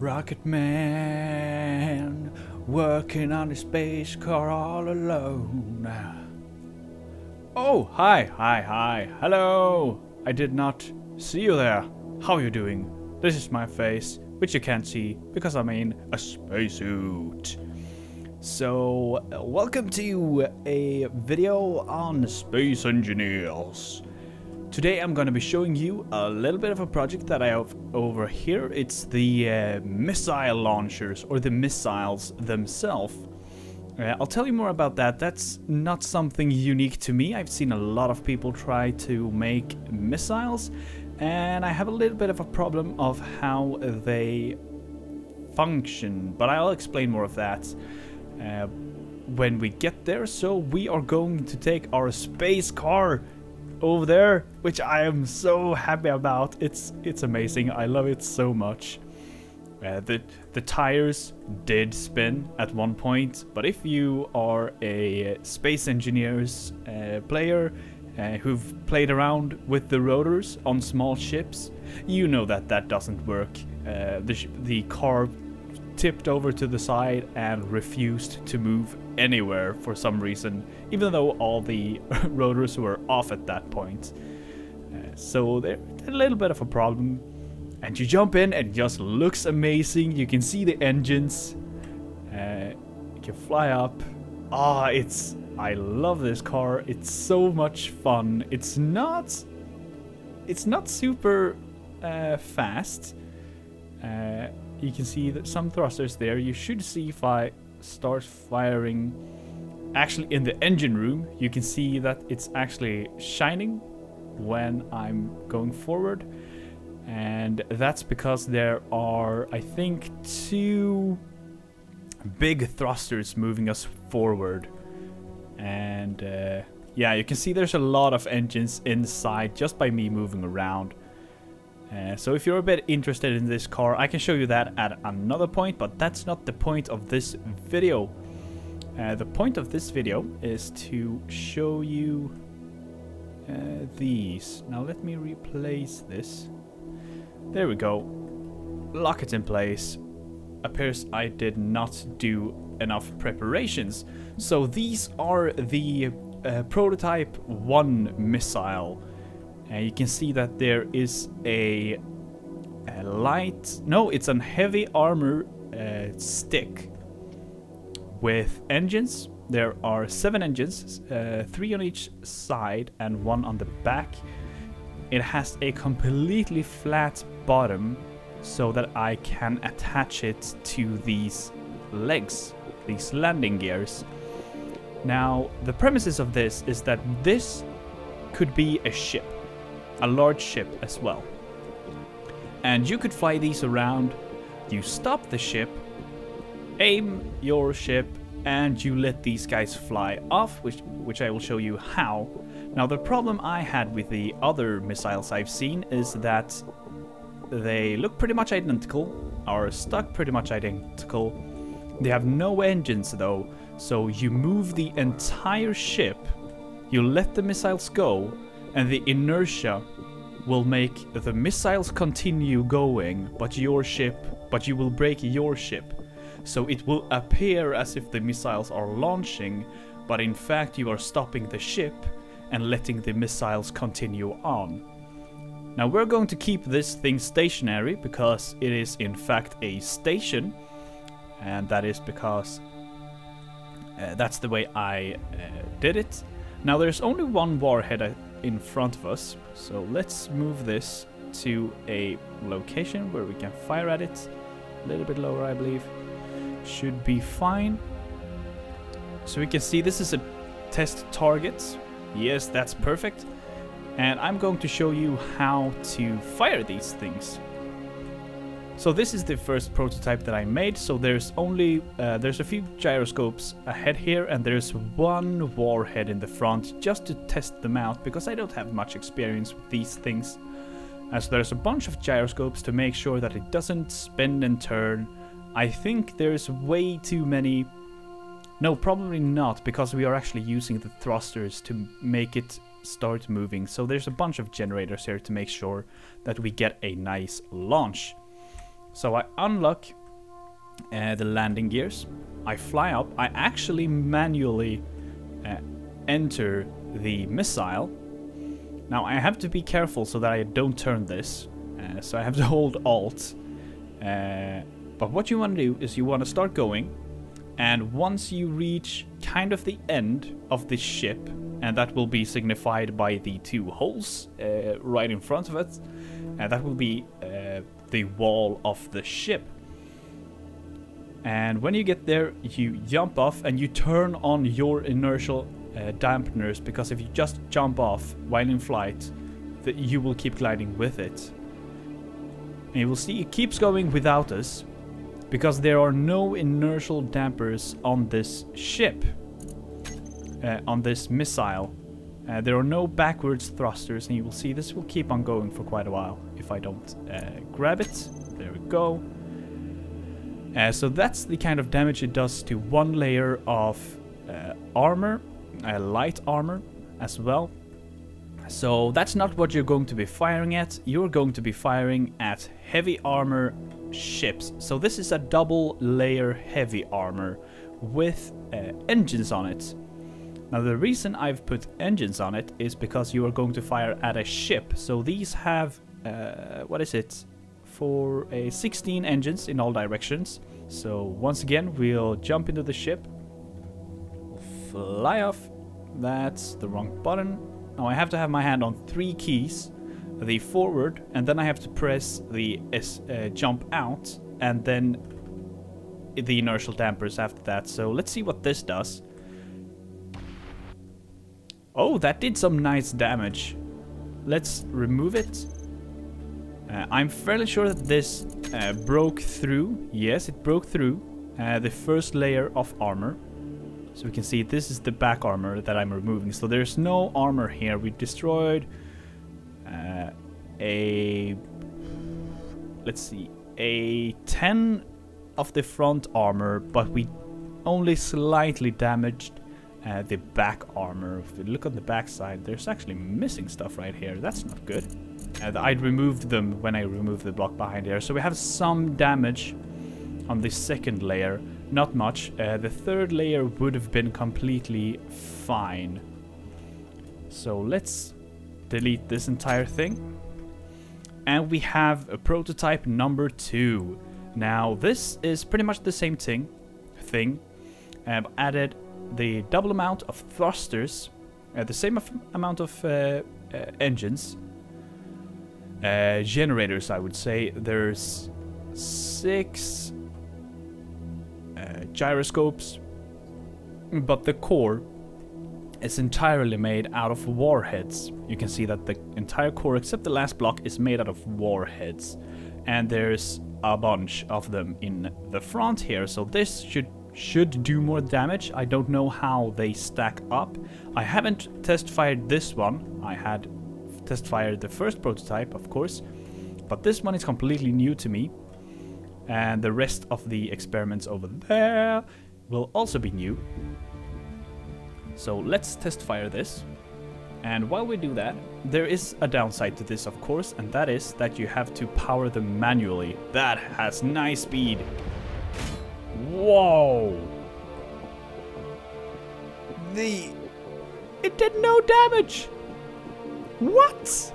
Rocket man, working on his space car all alone. Oh, hi, hello. I did not see you there. How are you doing? This is my face, which you can't see because I'm in a spacesuit. So, welcome to a video on Space Engineers. Today I'm gonna be showing you a little bit of a project that I have over here. It's the missile launchers, or the missiles themselves. I'll tell you more about that. That's not something unique to me. I've seen a lot of people try to make missiles, and I have a little bit of a problem of how they function, but I'll explain more of that when we get there. So we are going to take our space car over there, which I am so happy about. It's amazing. I love it so much. The tires did spin at one point, but if you are a Space Engineers player who've played around with the rotors on small ships, you know that that doesn't work. The car tipped over to the side and refused to move anywhere for some reason, even though all the rotors were off at that point. So they're a little bit of a problem. And you jump in and it just looks amazing. You can see the engines. You can fly up. I love this car. It's so much fun. It's not super fast. You can see that some thrusters there. You should see if I start firing. Actually, in the engine room, you can see that it's actually shining when I'm going forward, and that's because there are, I think, two big thrusters moving us forward. And yeah, you can see there's a lot of engines inside just by me moving around. So if you're a bit interested in this car, I can show you that at another point, but that's not the point of this video. The point of this video is to show you these. Now let me replace this. There we go. Lock it in place. Appears I did not do enough preparations. So these are the prototype 1 missile. And you can see that there is a light... No, it's a heavy armor stick with engines. There are 7 engines, 3 on each side and 1 on the back. It has a completely flat bottom so that I can attach it to these legs, these landing gears. Now, the premises of this is that this could be a ship, a large ship as well. And you could fly these around. You stop the ship, aim your ship, and you let these guys fly off, which I will show you how. Now, the problem I had with the other missiles I've seen is that they look pretty much identical, are stuck pretty much identical. They have no engines though, so you move the entire ship, you let the missiles go, and the inertia will make the missiles continue going, but you will break your ship. So it will appear as if the missiles are launching, but in fact you are stopping the ship and letting the missiles continue on. Now we're going to keep this thing stationary because it is in fact a station, and that is because that's the way I did it. Now there's only one warhead in front of us, so let's move this to a location where we can fire at it. A little bit lower, I believe. Should be fine. So we can see this is a test target. Yes, that's perfect. And I'm going to show you how to fire these things. So this is the first prototype that I made. So there's only there's a few gyroscopes ahead here, and there's one warhead in the front just to test them out because I don't have much experience with these things. So there's a bunch of gyroscopes to make sure that it doesn't spin and turn. I think there's way too many. No, probably not, because we are actually using the thrusters to make it start moving. So there's a bunch of generators here to make sure that we get a nice launch. So I unlock the landing gears, I fly up, I actually manually enter the missile. Now I have to be careful so that I don't turn this, so I have to hold Alt. But what you want to do is you want to start going, and once you reach kind of the end of the ship, and that will be signified by the two holes right in front of it, and that will be the wall of the ship. And when you get there, you jump off and you turn on your inertial dampeners, because if you just jump off while in flight, that you will keep gliding with it. And you will see it keeps going without us, because there are no inertial dampers on this ship, on this missile. There are no backwards thrusters, and you will see this will keep on going for quite a while if I don't grab it. There we go. So that's the kind of damage it does to one layer of armor, light armor as well. So that's not what you're going to be firing at. You're going to be firing at heavy armor ships. So this is a double layer heavy armor with engines on it. Now the reason I've put engines on it is because you are going to fire at a ship. So these have, what is it, for a 16 engines in all directions. So once again, we'll jump into the ship, fly off. That's the wrong button. Now I have to have my hand on three keys, the forward, and then I have to press the jump out, and then the inertial dampers after that. So let's see what this does. Oh, that did some nice damage. Let's remove it. I'm fairly sure that this broke through. Yes, it broke through the first layer of armor. So we can see this is the back armor that I'm removing. So there's no armor here. We destroyed let's see, a 10 of the front armor, but we only slightly damaged the back armor. If we look on the back side, there's actually missing stuff right here. That's not good. I'd removed them when I removed the block behind there. So we have some damage on the second layer. Not much. The third layer would have been completely fine. So let's delete this entire thing. And we have a prototype number 2. Now this is pretty much the same thing. I've added the double amount of thrusters, the same amount of engines. Generators, I would say. There's 6 gyroscopes, but the core is entirely made out of warheads. You can see that the entire core, except the last block, is made out of warheads, and there's a bunch of them in the front here. So this should do more damage. I don't know how they stack up. I haven't test fired this one. I had test fired the first prototype, of course, but this one is completely new to me, and the rest of the experiments over there will also be new. So let's test fire this, and while we do that, there is a downside to this, of course, and that is that you have to power them manually. That has nice speed. Whoa! It did no damage! What?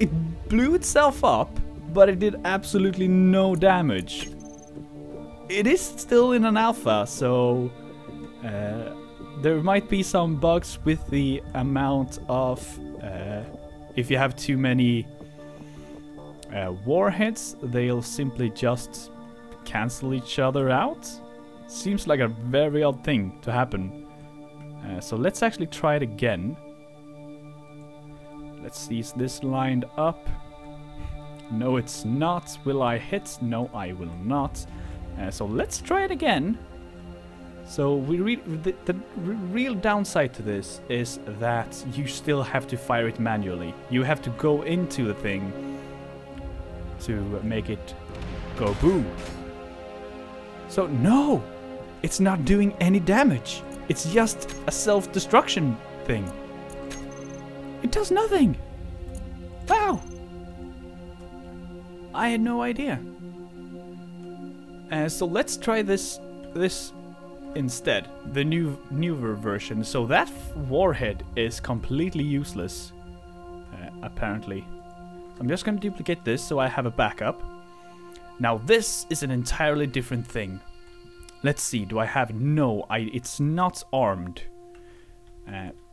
It blew itself up, but it did absolutely no damage. It is still in an alpha, so there might be some bugs with the amount of if you have too many warheads, they'll simply just cancel each other out. Seems like a very odd thing to happen. So let's actually try it again. Let's see, is this lined up? No, it's not. Will I hit? No, I will not. So let's try it again. So the real downside to this is that you still have to fire it manually. You have to go into the thing to make it go boom. So no, it's not doing any damage. It's just a self-destruction thing. It does nothing. Wow. I had no idea. So let's try this instead, the newer version. So that warhead is completely useless, apparently. I'm just going to duplicate this so I have a backup. Now this is an entirely different thing. Let's see, do I have... no, it's not armed.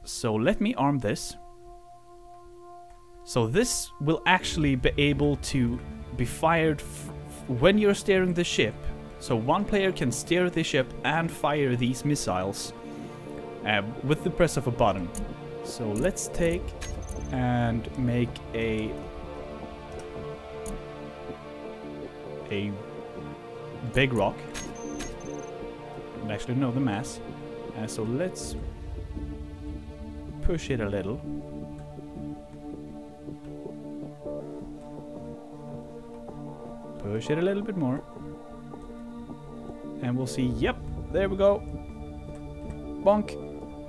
So let me arm this. So this will actually be able to be fired when you're steering the ship. So one player can steer the ship and fire these missiles with the press of a button. So let's take and make a big rock. Actually, no, the mass. So let's push it a little. Push it a little bit more. And we'll see. Yep, there we go. Bonk.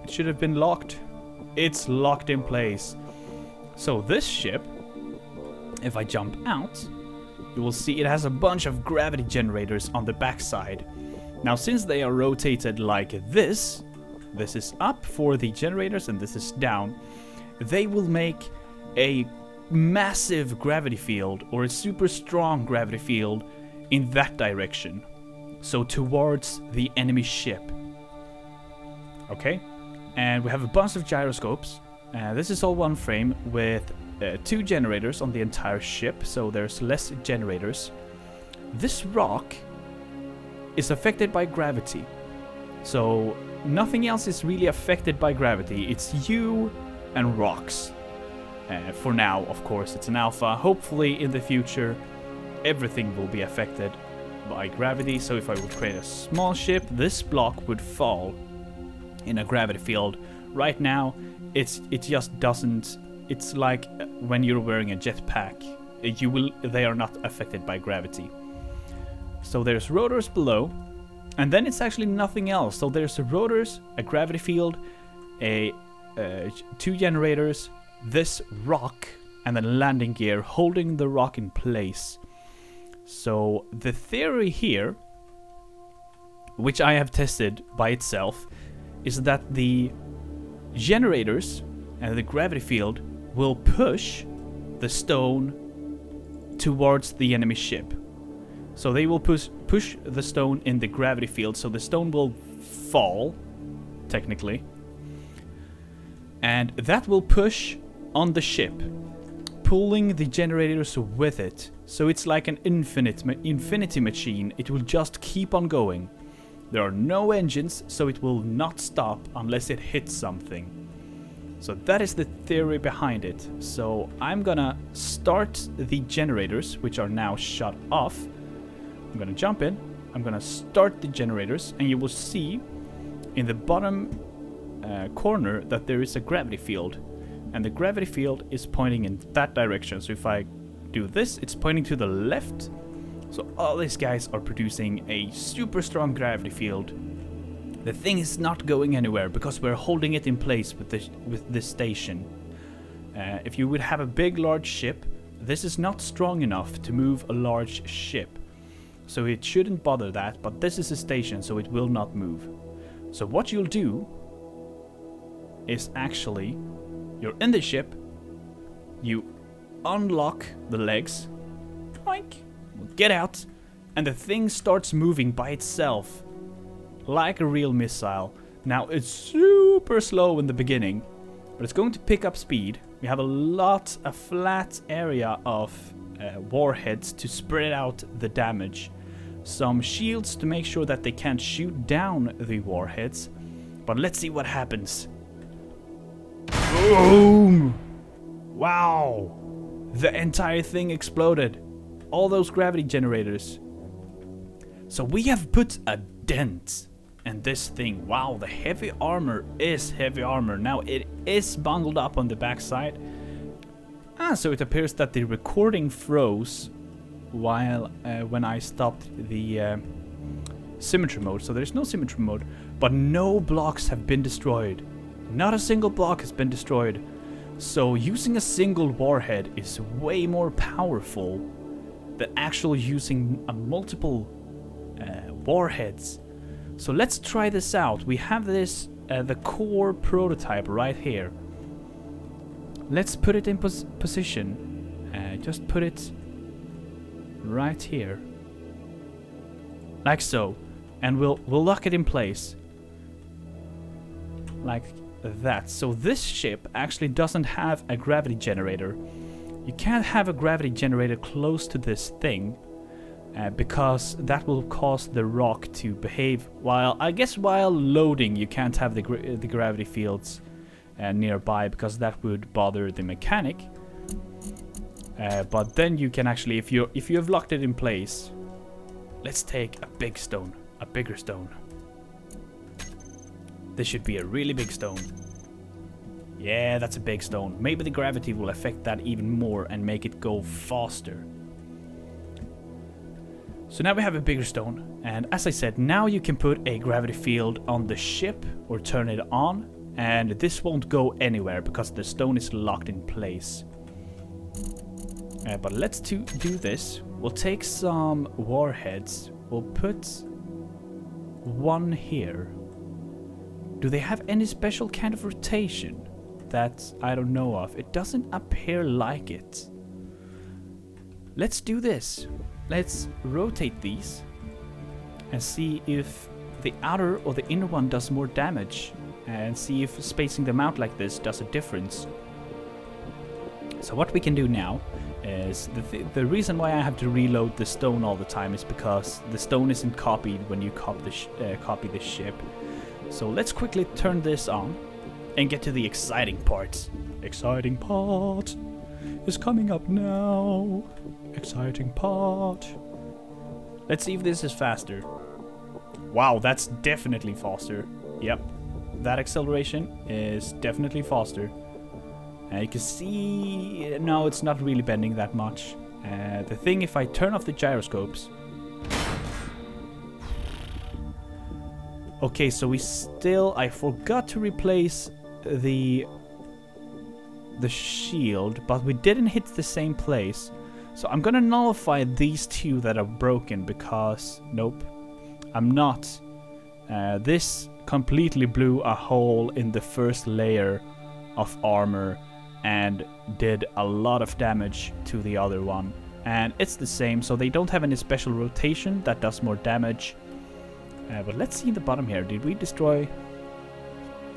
It should have been locked. It's locked in place. So this ship, if I jump out, you will see it has a bunch of gravity generators on the backside. Now, since they are rotated like this, this is up for the generators and this is down, they will make a massive gravity field or a super strong gravity field in that direction, so towards the enemy ship. Okay, and we have a bunch of gyroscopes. This is all one frame with two generators on the entire ship, so there's less generators. This rock is affected by gravity, so nothing else is really affected by gravity. It's you and rocks. For now, of course, it's an alpha. Hopefully in the future everything will be affected by gravity. So if I would create a small ship, this block would fall in a gravity field. Right now it just doesn't. It's like when you're wearing a jetpack, they are not affected by gravity. So there's rotors below, and then it's actually nothing else. So there's the rotors, a gravity field, two generators, this rock, and then landing gear holding the rock in place. So the theory here, which I have tested by itself, is that the generators and the gravity field will push the stone towards the enemy ship. So they will push the stone in the gravity field, so the stone will fall, technically. And that will push on the ship, pulling the generators with it. So it's like an infinity machine. It will just keep on going. There are no engines, so it will not stop unless it hits something. So that is the theory behind it. So I'm gonna start the generators, which are now shut off. I'm gonna jump in, I'm gonna start the generators, and you will see in the bottom corner that there is a gravity field, and the gravity field is pointing in that direction. So if I do this, it's pointing to the left. So all these guys are producing a super strong gravity field. The thing is not going anywhere because we're holding it in place with this station. If you would have a big, large ship, this is not strong enough to move a large ship. So it shouldn't bother that, but this is a station, so it will not move. So what you'll do is actually, you're in the ship, you unlock the legs, oink, get out, and the thing starts moving by itself. Like a real missile. Now it's super slow in the beginning, but it's going to pick up speed. We have a flat area of warheads to spread out the damage. Some shields to make sure that they can't shoot down the warheads. But let's see what happens. Boom! Wow! The entire thing exploded. All those gravity generators. So we have put a dent. And this thing, wow, the heavy armor is heavy armor. Now it is bungled up on the backside. So it appears that the recording froze while when I stopped the symmetry mode. So there's no symmetry mode, but no blocks have been destroyed. Not a single block has been destroyed. So using a single warhead is way more powerful than actually using multiple warheads. So let's try this out. We have this the core prototype right here. Let's put it in position. Just put it right here, like so, and we'll lock it in place like that. So this ship actually doesn't have a gravity generator. You can't have a gravity generator close to this thing because that will cause the rock to behave while, I guess, while loading. You can't have the gravity fields nearby because that would bother the mechanic. But then you can actually, if you have locked it in place, let's take a big stone, a bigger stone. This should be a really big stone. Yeah, that's a big stone. Maybe the gravity will affect that even more and make it go faster. So now we have a bigger stone, and as I said, now you can put a gravity field on the ship or turn it on, and this won't go anywhere because the stone is locked in place. But let's do this. We'll take some warheads. We'll put one here. Do they have any special kind of rotation that I don't know of? It doesn't appear like it. Let's do this. Let's rotate these and see if the outer or the inner one does more damage, and see if spacing them out like this does a difference. So what we can do now is, the reason why I have to reload the stone all the time is because the stone isn't copied when you copy the ship. So let's quickly turn this on and get to the exciting part. Exciting part is coming up now. Exciting part. Let's see if this is faster. Wow, that's definitely faster. Yep, that acceleration is definitely faster. You can see, no, it's not really bending that much. The thing, if I turn off the gyroscopes... Okay, so we still... I forgot to replace the shield, but we didn't hit the same place. So I'm gonna nullify these two that are broken because... Nope, I'm not. This completely blew a hole in the first layer of armor and did a lot of damage to the other one, and it's the same, so they don't have any special rotation that does more damage. But let's see the bottom here. Did we destroy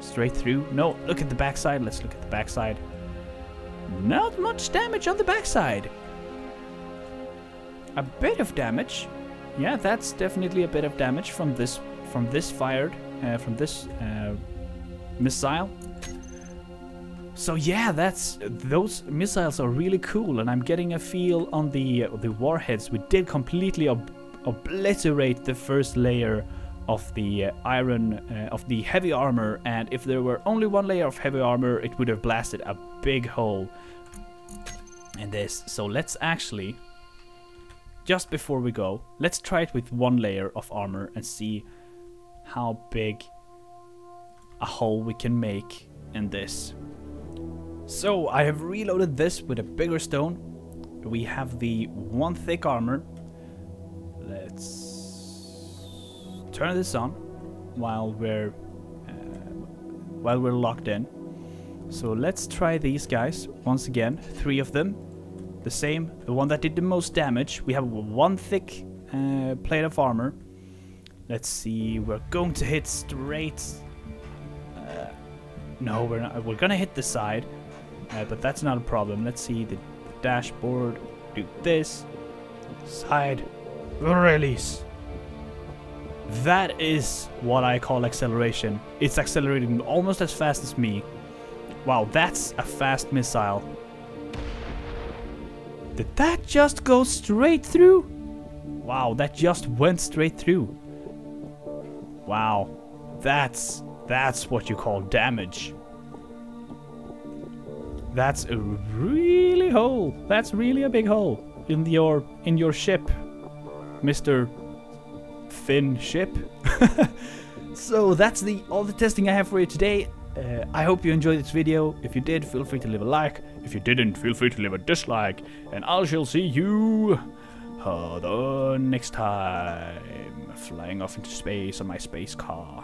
straight through? No, look at the backside. Let's look at the backside. Not much damage on the backside. A bit of damage. Yeah, that's definitely a bit of damage from this missile. So yeah, those missiles are really cool, and I'm getting a feel on the warheads. We did completely obliterate the first layer of the heavy armor, and if there were only one layer of heavy armor, it would have blasted a big hole in this. So let's actually, just before we go, let's try it with one layer of armor and see how big a hole we can make in this. So I have reloaded this with a bigger stone. We have the one thick armor. Let's turn this on while we're locked in. So let's try these guys once again. Three of them, the same. The one that did the most damage. We have one thick plate of armor. Let's see. We're going to hit straight. No, we're not. We're gonna hit the side. But that's not a problem. Let's see the dashboard. Do this. Side. Release. That is what I call acceleration. It's accelerating almost as fast as me. Wow, that's a fast missile. Did that just go straight through? Wow, that just went straight through. Wow. That's what you call damage. That's a really hole. That's really a big hole in your ship, Mr. Thin Ship. So that's all the testing I have for you today. I hope you enjoyed this video. If you did, feel free to leave a like. If you didn't, feel free to leave a dislike. And I shall see you Hold on, next time. Flying off into space on my space car.